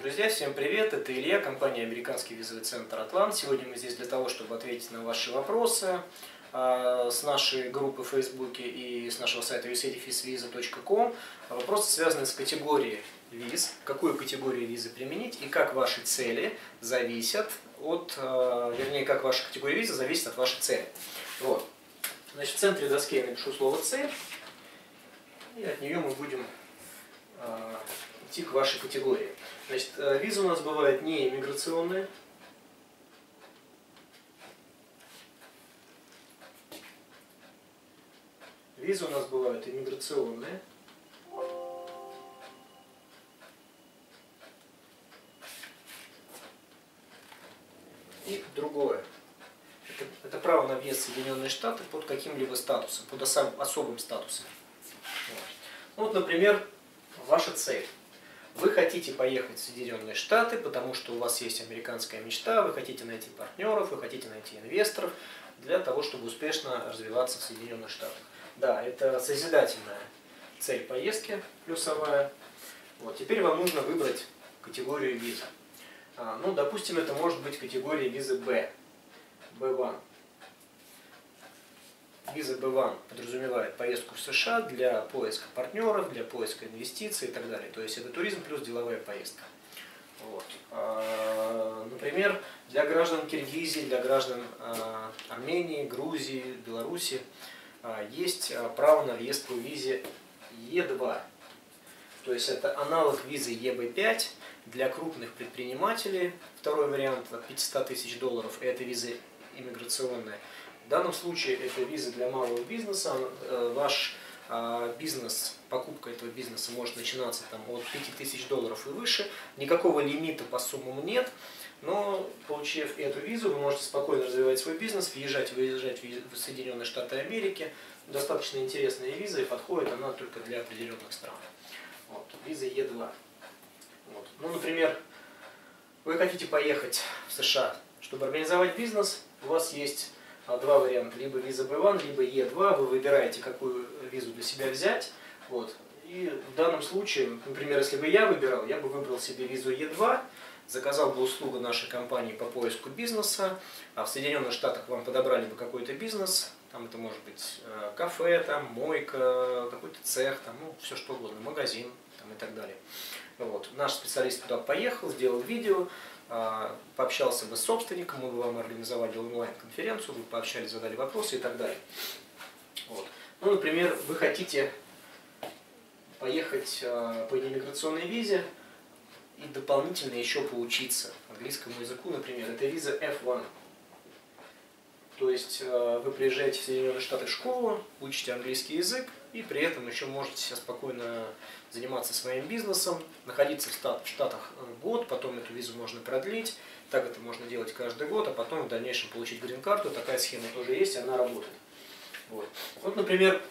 Друзья, всем привет! Это Илья, компания «Американский визовый центр «Атлант». Сегодня мы здесь для того, чтобы ответить на ваши вопросы с нашей группы в Фейсбуке и с нашего сайта usadefisvisa.com. Вопросы, связанные с категорией виз, какую категорию визы применить и как ваши цели зависят от, вернее, как ваша категория визы зависит от вашей цели. Вот. Значит, в центре доски я напишу слово «цель», и от нее мы будем идти к вашей категории. Значит, визы у нас бывают не иммиграционные, визы у нас бывают иммиграционные, и другое. Это право на въезд в Соединенные Штаты под каким-либо статусом, под особым статусом. Вот, например, ваша цель. Вы хотите поехать в Соединенные Штаты, потому что у вас есть американская мечта, вы хотите найти партнеров, вы хотите найти инвесторов для того, чтобы успешно развиваться в Соединенных Штатах. Да, это созидательная цель поездки, плюсовая. Вот, теперь вам нужно выбрать категорию визы. Ну, допустим, это может быть категория визы B. B1. Виза B1 подразумевает поездку в США для поиска партнеров, для поиска инвестиций и так далее. То есть это туризм плюс деловая поездка. Вот. Например, для граждан Киргизии, для граждан Армении, Грузии, Беларуси есть право на въезд по визе E2. То есть это аналог визы EB5 для крупных предпринимателей. Второй вариант от 500 тысяч долларов – это визы иммиграционные. В данном случае это виза для малого бизнеса. Ваш бизнес, покупка этого бизнеса может начинаться там, от 5000 долларов и выше. Никакого лимита по суммам нет, но получив эту визу, вы можете спокойно развивать свой бизнес, въезжать и выезжать в Соединенные Штаты Америки. Достаточно интересная виза, и подходит она только для определенных стран. Вот, виза Е2. Вот. Ну, например, вы хотите поехать в США, чтобы организовать бизнес, у вас есть два варианта, либо виза B1, либо E2, вы выбираете, какую визу для себя взять. Вот. И в данном случае, например, если бы я выбирал, я бы выбрал себе визу E2, заказал бы услугу нашей компании по поиску бизнеса, а в Соединенных Штатах вам подобрали бы какой-то бизнес, там это может быть кафе, там мойка, какой-то цех, там, ну, все что угодно, магазин там, и так далее. Вот. Наш специалист туда поехал, сделал видео, пообщался бы с собственником, мы бы вам организовали онлайн-конференцию, вы пообщались, задали вопросы и так далее. Вот. Ну, например, вы хотите поехать по неиммиграционной визе и дополнительно еще поучиться английскому языку, например, это виза F1. То есть вы приезжаете в Соединенные Штаты в школу, учите английский язык и при этом еще можете спокойно заниматься своим бизнесом, находиться в Штатах год, потом эту визу можно продлить, так это можно делать каждый год, а потом в дальнейшем получить грин-карту, такая схема тоже есть, она работает. Вот, например,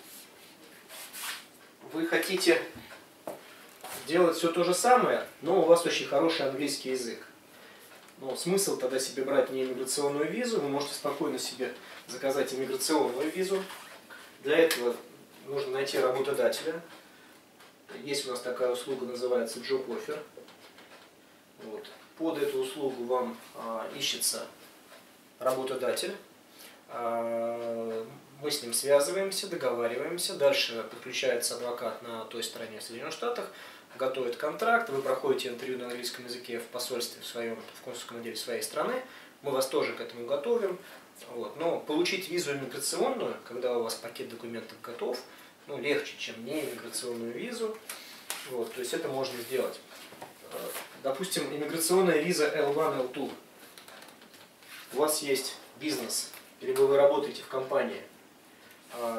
вы хотите делать все то же самое, но у вас очень хороший английский язык. Но смысл тогда себе брать не иммиграционную визу, вы можете спокойно себе заказать иммиграционную визу. Для этого нужно найти работодателя. Есть у нас такая услуга, называется Job Offer. Вот. Под эту услугу вам ищется работодатель. Мы с ним связываемся, договариваемся. Дальше подключается адвокат на той стороне в Соединенных Штатах, готовит контракт, вы проходите интервью на английском языке в посольстве, в своем, в консульском отделе своей страны, мы вас тоже к этому готовим. Вот. Но получить визу иммиграционную, когда у вас пакет документов готов, ну, легче, чем не иммиграционную визу. Вот. То есть это можно сделать. Допустим, иммиграционная виза L1, L2. У вас есть бизнес, либо вы работаете в компании в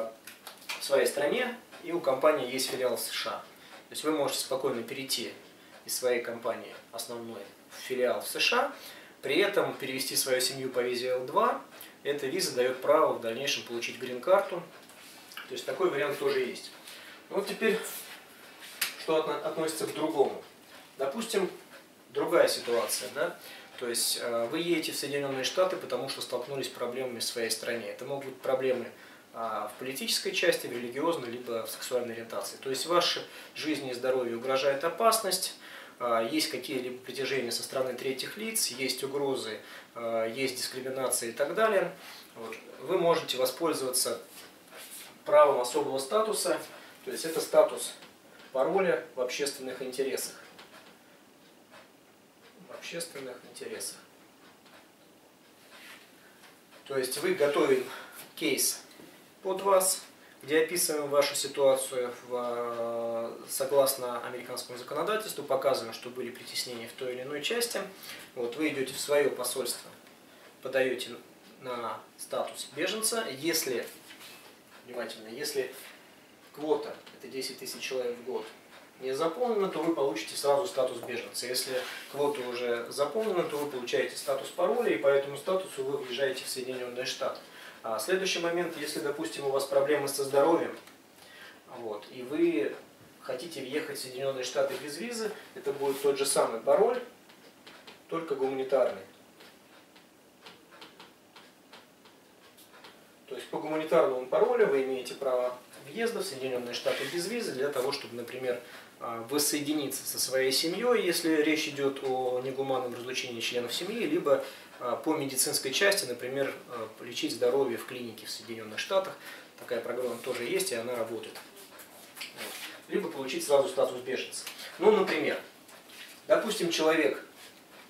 своей стране, и у компании есть филиал в США. То есть вы можете спокойно перейти из своей компании основной в филиал в США, при этом перевести свою семью по визе L2. Эта виза дает право в дальнейшем получить грин-карту. То есть такой вариант тоже есть. Вот теперь, что относится к другому. Допустим, другая ситуация, да? То есть вы едете в Соединенные Штаты, потому что столкнулись с проблемами в своей стране. Это могут быть проблемы в политической части, в религиозной, либо в сексуальной ориентации. То есть вашей жизни и здоровью угрожает опасность, есть какие-либо притяжения со стороны третьих лиц, есть угрозы, есть дискриминация и так далее, вы можете воспользоваться правом особого статуса, то есть это статус пароля в общественных интересах. То есть вы готовим кейс под вас, где описываем вашу ситуацию согласно американскому законодательству, показываем, что были притеснения в той или иной части. Вы идете в свое посольство, подаете на статус беженца. Если, внимательно, если квота, это 10 тысяч человек в год, не заполнена, то вы получите сразу статус беженца. Если квота уже заполнена, то вы получаете статус пароля, и по этому статусу вы въезжаете в Соединенные Штаты. Следующий момент, если, допустим, у вас проблемы со здоровьем, и вы хотите въехать в Соединенные Штаты без визы, это будет тот же самый пароль, только гуманитарный. То есть по гуманитарному паролю вы имеете право въезда в Соединенные Штаты без визы для того, чтобы, например, воссоединиться со своей семьей, если речь идет о негуманном разлучении членов семьи, либо по медицинской части, например, лечить здоровье в клинике в Соединенных Штатах. Такая программа тоже есть, и она работает. Либо получить сразу статус беженца. Ну, например, допустим, человек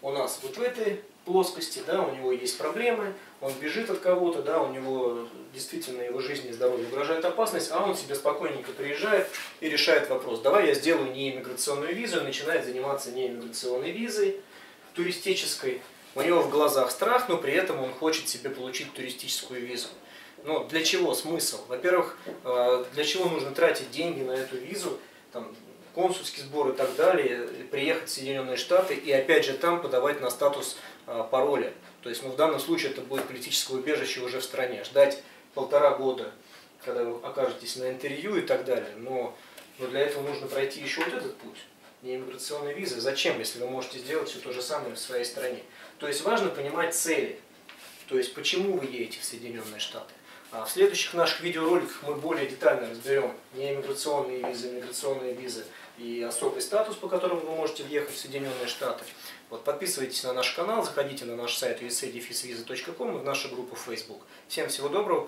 у нас вот в этой плоскости, да, у него есть проблемы, он бежит от кого-то, да, у него действительно его жизни и здоровью угрожает опасность, а он себе спокойненько приезжает и решает вопрос: давай я сделаю неиммиграционную визу, и начинает заниматься неиммиграционной визой, туристической. У него в глазах страх, но при этом он хочет себе получить туристическую визу. Но для чего смысл? Во-первых, для чего нужно тратить деньги на эту визу, там, консульский сбор и так далее, приехать в Соединенные Штаты и опять же там подавать на статус пароля. То есть, ну, в данном случае это будет политическое убежище уже в стране. Ждать полтора года, когда вы окажетесь на интервью и так далее. Но для этого нужно пройти еще вот этот путь. Неиммиграционные визы. Зачем, если вы можете сделать все то же самое в своей стране? То есть важно понимать цели. То есть почему вы едете в Соединенные Штаты. А в следующих наших видеороликах мы более детально разберем неиммиграционные визы, иммиграционные визы и особый статус, по которому вы можете въехать в Соединенные Штаты. Подписывайтесь на наш канал, заходите на наш сайт usadefisvisa.com и в нашу группу в Facebook. Всем всего доброго.